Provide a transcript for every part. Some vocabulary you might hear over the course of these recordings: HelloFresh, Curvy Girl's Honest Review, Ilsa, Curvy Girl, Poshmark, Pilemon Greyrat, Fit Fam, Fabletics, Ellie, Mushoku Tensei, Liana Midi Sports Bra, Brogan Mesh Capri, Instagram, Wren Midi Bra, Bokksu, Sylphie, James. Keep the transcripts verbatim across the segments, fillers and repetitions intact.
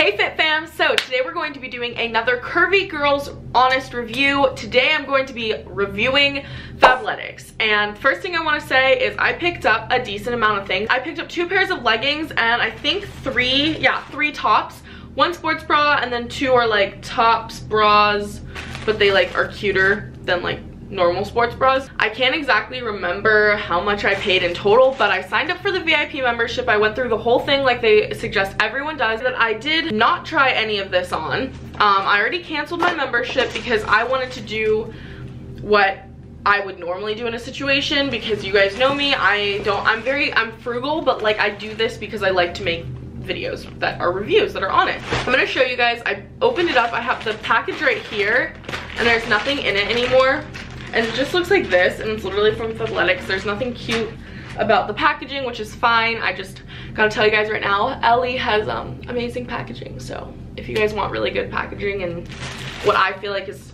Hey Fit Fam, so today we're going to be doing another Curvy Girl's Honest Review. Today I'm going to be reviewing Fabletics, and first thing I want to say is I picked up a decent amount of things. I picked up two pairs of leggings and I think three, yeah, three tops. One sports bra and then two are like tops bras, but they like are cuter than like normal sports bras. I can't exactly remember how much I paid in total, but I signed up for the V I P membership. I went through the whole thing like they suggest everyone does. But I did not try any of this on. Um, I already canceled my membership because I wanted to do what I would normally do in a situation, because you guys know me. I don't, I'm very, I'm frugal, but like I do this because I like to make videos that are reviews, that are honest. I'm gonna show you guys, I opened it up. I have the package right here and there's nothing in it anymore. And it just looks like this, and it's literally from Fabletics. There's nothing cute about the packaging, which is fine. I just gotta tell you guys right now, Ellie has um, amazing packaging. So if you guys want really good packaging and what I feel like is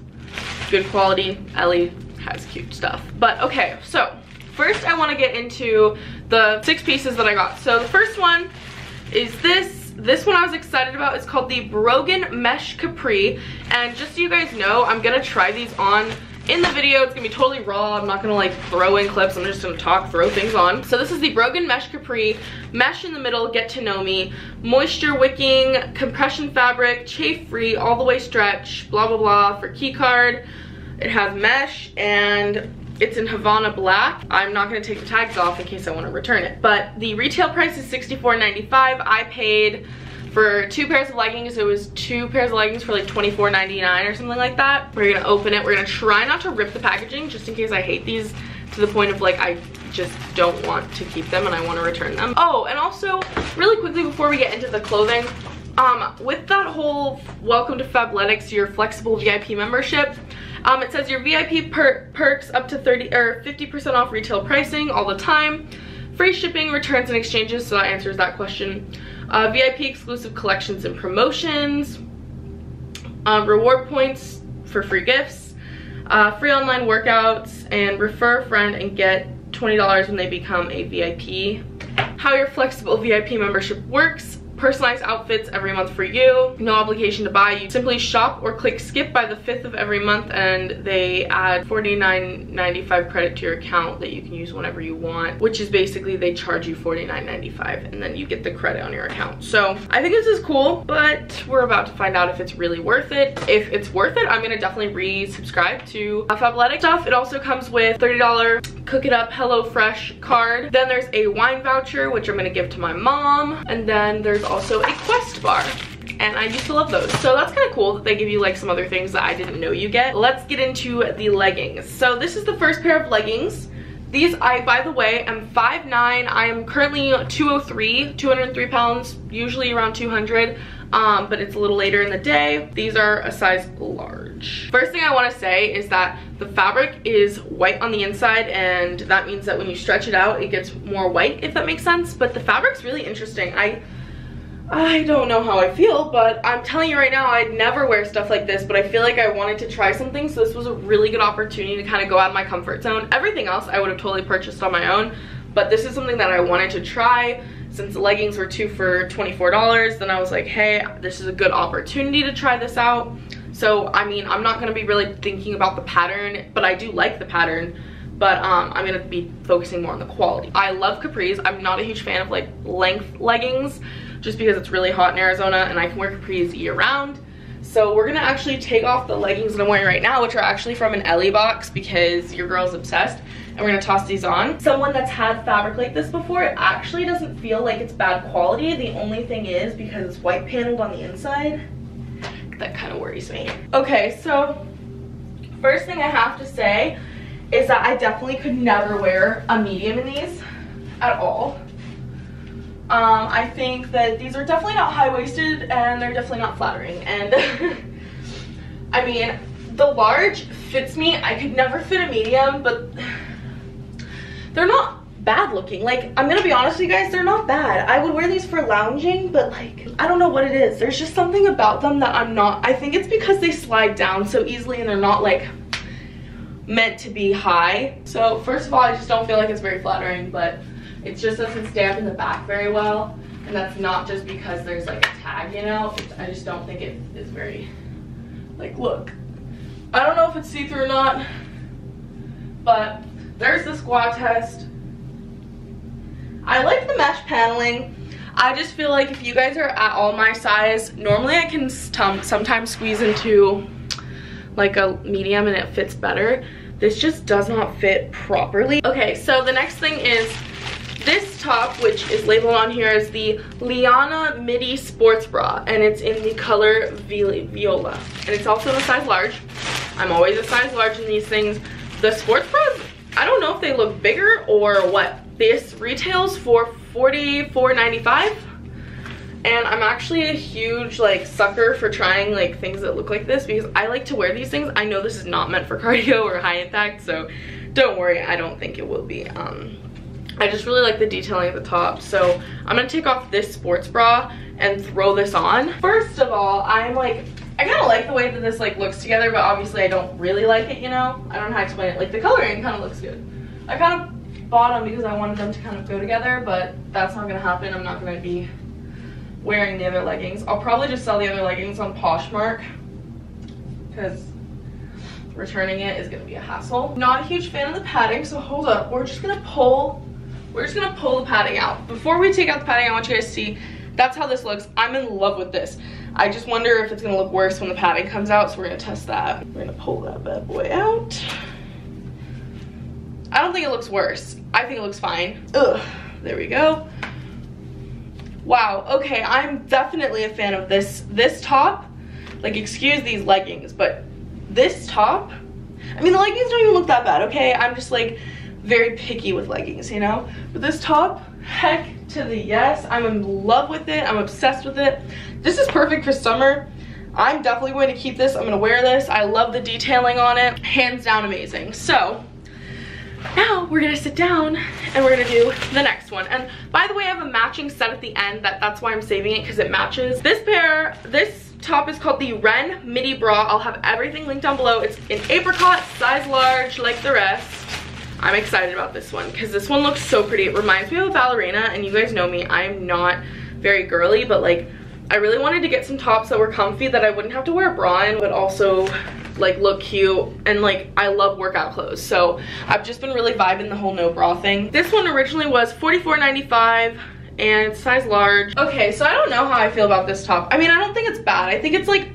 good quality, Ellie has cute stuff. But okay, so first I wanna get into the six pieces that I got. So the first one is this. This one I was excited about. It's called the Brogan Mesh Capri. And just so you guys know, I'm gonna try these on in the video. It's gonna be totally raw. I'm not gonna like throw in clips. I'm just gonna talk, throw things on. So this is the Brogan Mesh Capri. Mesh in the middle, get to know me. Moisture wicking, compression fabric, chafe free, all the way stretch, blah, blah, blah for key card. It has mesh and it's in Havana black. I'm not gonna take the tags off in case I wanna return it. But the retail price is sixty-four ninety-five. I paid for two pairs of leggings. It was two pairs of leggings for like twenty-four ninety-nine or something like that. We're gonna open it. We're gonna try not to rip the packaging, just in case I hate these to the point of like I just don't want to keep them and I want to return them. Oh, and also really quickly before we get into the clothing, um with that whole welcome to Fabletics, your flexible V I P membership, um it says your V I P per perks up to thirty or fifty percent off retail pricing all the time, free shipping, returns and exchanges, so that answers that question. Uh, V I P exclusive collections and promotions, uh, reward points for free gifts, uh, free online workouts, and refer a friend and get twenty dollars when they become a V I P. How your flexible V I P membership works: personalized outfits every month for you, no obligation to buy. You simply shop or click skip by the fifth of every month and they add forty-nine ninety-five credit to your account that you can use whenever you want, which is basically they charge you forty-nine ninety-five and then you get the credit on your account. So I think this is cool, but we're about to find out if it's really worth it. If it's worth it, I'm gonna definitely re-subscribe to Fabletics stuff. It also comes with thirty dollar Cook It Up HelloFresh card. Then there's a wine voucher, which I'm gonna give to my mom. And then there's also a Quest bar, and I used to love those, so that's kind of cool that they give you like some other things that I didn't know you get. Let's get into the leggings. So this is the first pair of leggings. These, I, by the way, am five nine. I am currently two oh three, two oh three pounds, usually around two hundred, um but it's a little later in the day. These are a size large. First thing I want to say is that the fabric is white on the inside, and that means that when you stretch it out it gets more white, if that makes sense. But the fabric's really interesting. I I don't know how I feel, but I'm telling you right now, I'd never wear stuff like this, but I feel like I wanted to try something, so this was a really good opportunity to kind of go out of my comfort zone. Everything else I would have totally purchased on my own, but this is something that I wanted to try. Since the leggings were two for twenty-four dollars, then I was like, hey, this is a good opportunity to try this out. So, I mean, I'm not going to be really thinking about the pattern, but I do like the pattern. But um, I'm gonna be focusing more on the quality. I love capris. I'm not a huge fan of like length leggings, just because it's really hot in Arizona and I can wear capris year round. So we're gonna actually take off the leggings that I'm wearing right now, which are actually from an Ellie box because your girl's obsessed, and we're gonna toss these on. Someone that's had fabric like this before, it actually doesn't feel like it's bad quality. The only thing is because it's white paneled on the inside, that kind of worries me. Okay, so first thing I have to say is that I definitely could never wear a medium in these at all. Um, I think that these are definitely not high-waisted and they're definitely not flattering. And I mean, the large fits me. I could never fit a medium, but they're not bad looking. Like, I'm gonna be honest with you guys, they're not bad. I would wear these for lounging, but like, I don't know what it is. There's just something about them that I'm not, I think it's because they slide down so easily and they're not like meant to be high. So first of all, I just don't feel like it's very flattering, but it just doesn't stand in the back very well. And that's not just because there's like a tag, you know? It's, I just don't think it is very, like, look. I don't know if it's see-through or not, but there's the squat test. I like the mesh paneling. I just feel like if you guys are at all my size, normally I can sometimes squeeze into like a medium and it fits better. This just does not fit properly. Okay, so the next thing is this top, which is labeled on here as the Liana Midi Sports Bra, and it's in the color Viola, and it's also a size large. I'm always a size large in these things. The sports bras, I don't know if they look bigger or what. This retails for forty-four ninety-five, and I'm actually a huge like sucker for trying like things that look like this because I like to wear these things. I know this is not meant for cardio or high impact, so don't worry, I don't think it will be. Um, I just really like the detailing at the top, so I'm gonna take off this sports bra and throw this on. First of all, I'm like, I kind of like the way that this like looks together, but obviously I don't really like it, you know? I don't know how to explain it. Like the coloring kind of looks good. I kind of bought them because I wanted them to kind of go together, but that's not gonna happen. I'm not gonna be wearing the other leggings. I'll probably just sell the other leggings on Poshmark because returning it is gonna be a hassle. Not a huge fan of the padding, so hold up. We're just gonna pull, we're just gonna pull the padding out. Before we take out the padding, I want you guys to see that's how this looks. I'm in love with this. I just wonder if it's gonna look worse when the padding comes out, so we're gonna test that. We're gonna pull that bad boy out. I don't think it looks worse. I think it looks fine. Ugh, there we go. Wow, okay, I'm definitely a fan of this. This top, like excuse these leggings, but this top, I mean the leggings don't even look that bad, okay? I'm just like very picky with leggings, you know? But this top, heck to the yes. I'm in love with it. I'm obsessed with it. This is perfect for summer. I'm definitely going to keep this. I'm going to wear this. I love the detailing on it. Hands down amazing. So now we're going to sit down and we're going to do the next one. And by the way, I have a matching set at the end. That, that's why I'm saving it, because it matches. This pair, this top is called the Wren Midi Bra. I'll have everything linked down below. It's an apricot, size large like the rest. I'm excited about this one because this one looks so pretty. It reminds me of a ballerina, and you guys know me, I'm not very girly, but like I really wanted to get some tops that were comfy that I wouldn't have to wear a bra in, but also like look cute, and like I love workout clothes, so I've just been really vibing the whole no bra thing. This one originally was forty-four ninety-five and it's size large. Okay, so I don't know how I feel about this top. I mean, I don't think it's bad. I think it's like,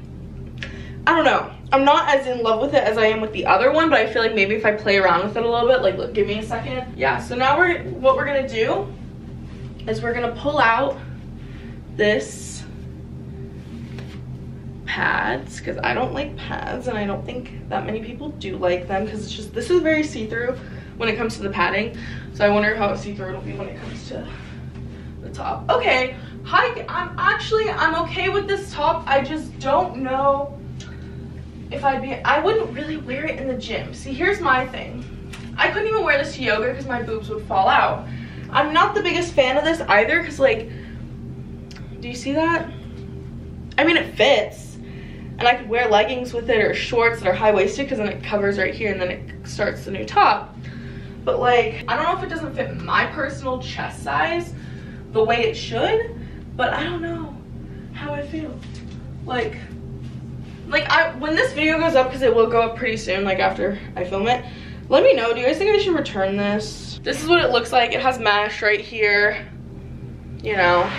I don't know. I'm not as in love with it as I am with the other one, but I feel like maybe if I play around with it a little bit, like look, give me a second. Yeah, so now we're, what we're gonna do is we're gonna pull out this pads, because I don't like pads, and I don't think that many people do like them, because it's just, this is very see-through when it comes to the padding, so I wonder how see-through it'll be when it comes to the top. Okay, hi, I'm actually, I'm okay with this top, I just don't know if I'd be, I wouldn't really wear it in the gym. See, here's my thing. I couldn't even wear this to yoga because my boobs would fall out. I'm not the biggest fan of this either because like, do you see that? I mean, it fits. And I could wear leggings with it or shorts that are high-waisted because then it covers right here and then it starts the new top. But like, I don't know if it doesn't fit my personal chest size the way it should, but I don't know how I feel. Like, Like, I, when this video goes up, because it will go up pretty soon, like after I film it, let me know. Do you guys think I should return this? This is what it looks like. It has mesh right here. You know,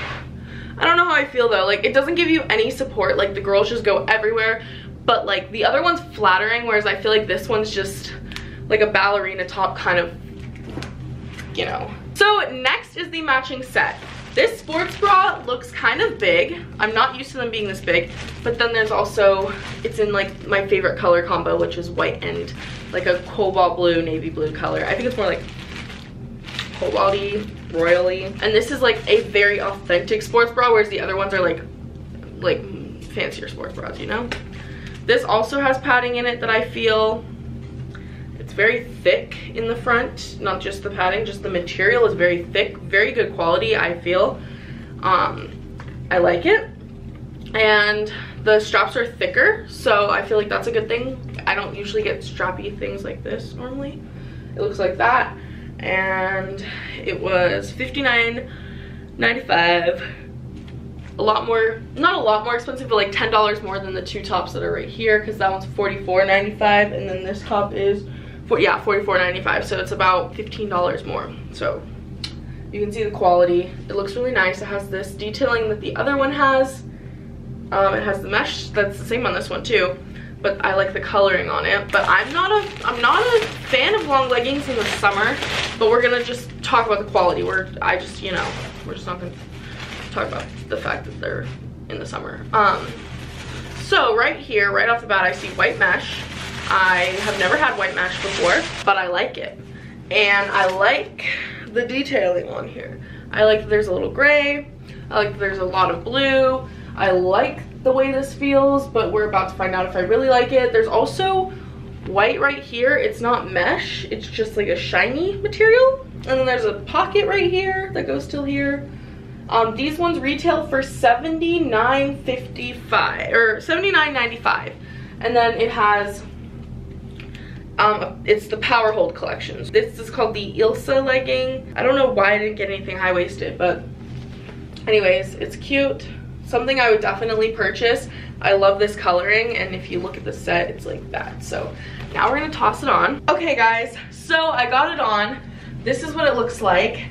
I don't know how I feel though. Like, it doesn't give you any support. Like, the girls just go everywhere. But like, the other one's flattering, whereas I feel like this one's just like a ballerina top kind of, you know. So next is the matching set. This sports bra looks kind of big. I'm not used to them being this big, but then there's also, it's in like my favorite color combo, which is white and like a cobalt blue, navy blue color. I think it's more like cobalt-y, royally. And this is like a very authentic sports bra, whereas the other ones are like, like fancier sports bras, you know? This also has padding in it that I feel. It's very thick in the front, not just the padding, just the material is very thick, very good quality, I feel. Um, I like it. And the straps are thicker, so I feel like that's a good thing. I don't usually get strappy things like this normally. It looks like that. And it was fifty-nine ninety-five. a lot more, not a lot more expensive, but like ten dollars more than the two tops that are right here, because that one's forty-four ninety-five and then this top is, for, yeah, forty-four ninety-five, so it's about fifteen dollars more. So you can see the quality. It looks really nice. It has this detailing that the other one has. Um, it has the mesh that's the same on this one too, but I like the coloring on it. But I'm not a I'm not a fan of long leggings in the summer, but we're gonna just talk about the quality. We're I just you know we're just not gonna talk about the fact that they're in the summer. Um, so right here, right off the bat, I see white mesh. I have never had white mesh before, but I like it, and I like the detailing on here. I like that there's a little gray. I like that there's a lot of blue. I like the way this feels, but we're about to find out if I really like it. There's also white right here. It's not mesh, it's just like a shiny material. And then there's a pocket right here that goes till here. Um, these ones retail for seventy-nine fifty-five or seventy-nine ninety-five. And then it has, um, it's the Power Hold collections. This is called the Ilsa legging. I don't know why I didn't get anything high-waisted, but anyways, it's cute. Something I would definitely purchase. I love this coloring, and if you look at the set, it's like that. So now we're gonna toss it on. Okay guys, so I got it on. This is what it looks like.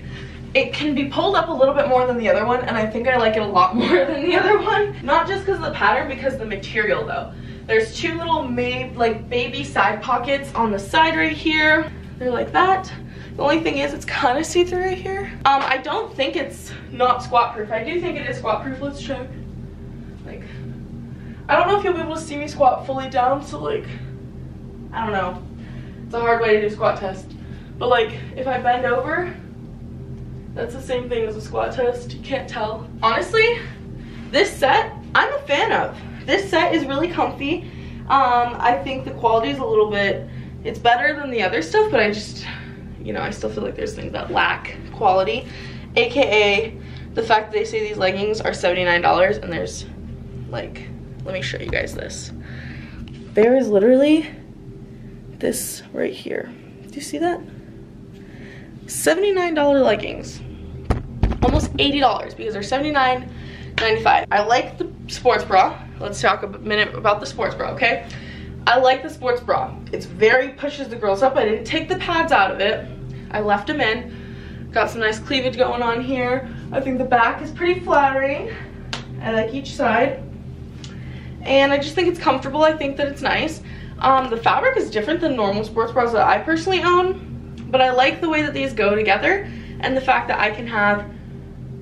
It can be pulled up a little bit more than the other one, and I think I like it a lot more than the other one. Not just because of the pattern, because of the material though. There's two little maybe like baby side pockets on the side right here. They're like that. The only thing is it's kind of see-through right here. Um, I don't think it's not squat proof. I do think it is squat proof. Let's check. Like, I don't know if you'll be able to see me squat fully down, so like, I don't know. It's a hard way to do a squat test. But like, if I bend over, that's the same thing as a squat test. You can't tell. Honestly, this set, I'm a fan of. This set is really comfy. Um, I think the quality is a little bit, it's better than the other stuff, but I just, you know, I still feel like there's things that lack quality, aka the fact that they say these leggings are seventy-nine dollars and there's like, let me show you guys this. There is literally this right here. Do you see that? seventy-nine dollar leggings, almost eighty dollars because they're seventy-nine ninety-five. I like the sports bra. Let's talk a minute about the sports bra, okay? I like the sports bra. It's very pushes the girls up. I didn't take the pads out of it. I left them in. Got some nice cleavage going on here. I think the back is pretty flattering. I like each side. And I just think it's comfortable. I think that it's nice. Um, the fabric is different than normal sports bras that I personally own, but I like the way that these go together and the fact that I can have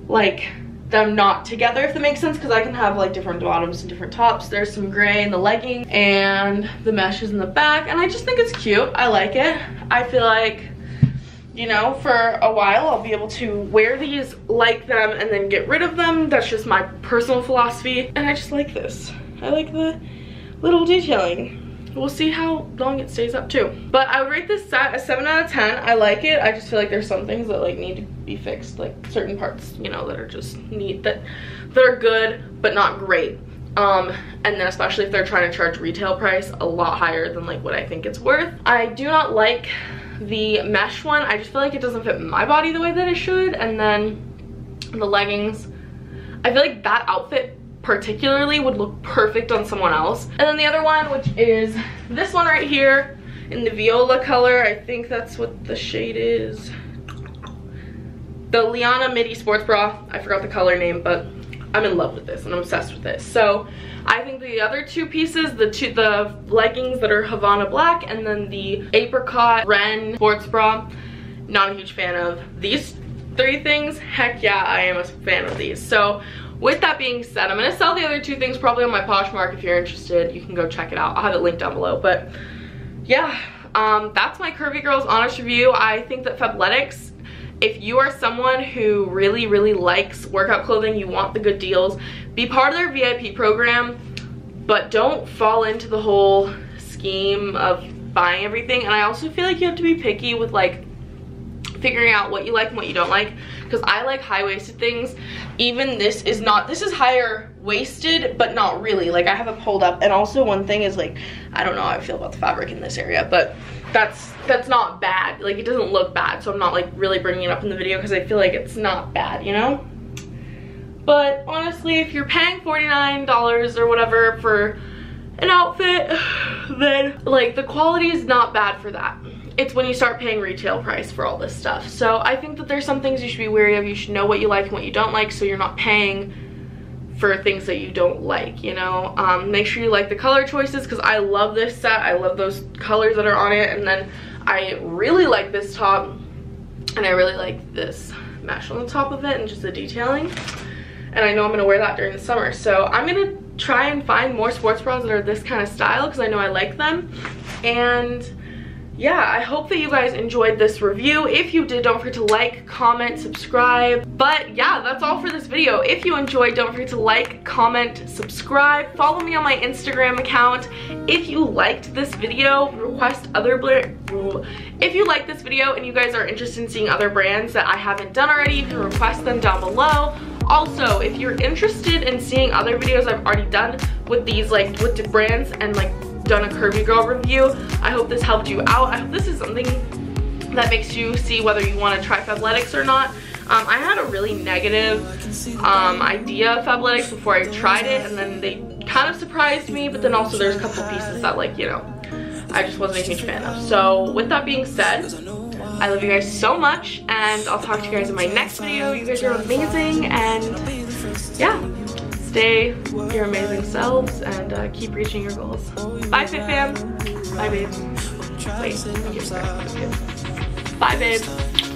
like them not together, if that makes sense, because I can have like different bottoms and different tops. There's some gray in the legging and the mesh is in the back, and I just think it's cute. I like it. I feel like, you know, for a while I'll be able to wear these, like them, and then get rid of them. That's just my personal philosophy, and I just like this. I like the little detailing. We'll see how long it stays up too. But I would rate this set a seven out of ten. I like it. I just feel like there's some things that like need to be fixed, like certain parts, you know, that are just neat, that that are good but not great. Um, and then especially if they're trying to charge retail price a lot higher than like what I think it's worth. I do not like the mesh one. I just feel like it doesn't fit my body the way that it should. And then the leggings, I feel like that outfit particularly would look perfect on someone else. And then the other one, which is this one right here in the viola color, I think that's what the shade is, the Liana Midi Sports Bra. I forgot the color name, but I'm in love with this and I'm obsessed with this. So I think the other two pieces, the two the leggings that are Havana black and then the apricot Wren Sports Bra, not a huge fan of. These three things, heck yeah, I am a fan of these. So with that being said, I'm going to sell the other two things probably on my Poshmark. If you're interested, you can go check it out. I'll have it linked down below. But yeah, um, that's my Curvy Girls Honest Review. I think that Fabletics, if you are someone who really, really likes workout clothing, you want the good deals, be part of their V I P program, but don't fall into the whole scheme of buying everything. And I also feel like you have to be picky with like figuring out what you like and what you don't like, because I like high-waisted things. Even this is not, this is higher waisted, but not really. Like, I have it pulled up. And also one thing is like, I don't know how I feel about the fabric in this area, but that's that's not bad. Like, it doesn't look bad, so I'm not like really bringing it up in the video because I feel like it's not bad, you know? But honestly, if you're paying forty-nine dollars or whatever for an outfit, then like the quality is not bad for that. It's when you start paying retail price for all this stuff. So I think that there's some things you should be wary of. You should know what you like and what you don't like, so you're not paying for things that you don't like, you know. Um, make sure you like the color choices, because I love this set. I love those colors that are on it. And then I really like this top, and I really like this mesh on the top of it and just the detailing. And I know I'm gonna wear that during the summer. So I'm gonna try and find more sports bras that are this kind of style, because I know I like them. And yeah, I hope that you guys enjoyed this review. If you did, don't forget to like, comment, subscribe. But yeah, that's all for this video. If you enjoyed, don't forget to like, comment, subscribe. Follow me on my Instagram account. If you liked this video, request other bl- If you like this video and you guys are interested in seeing other brands that I haven't done already, you can request them down below. Also, if you're interested in seeing other videos I've already done with these, like with the brands, and like done a Curvy Girl review, I hope this helped you out. I hope this is something that makes you see whether you want to try Fabletics or not. Um, I had a really negative um, idea of Fabletics before I tried it, and then they kind of surprised me, but then also there's a couple pieces that, like, you know, I just wasn't a huge fan of. So with that being said, I love you guys so much, and I'll talk to you guys in my next video. You guys are amazing, and yeah, stay your amazing selves, and uh, keep reaching your goals. Bye, Fit Fam. Bye, babe. Wait, I'm getting started. Bye, babe.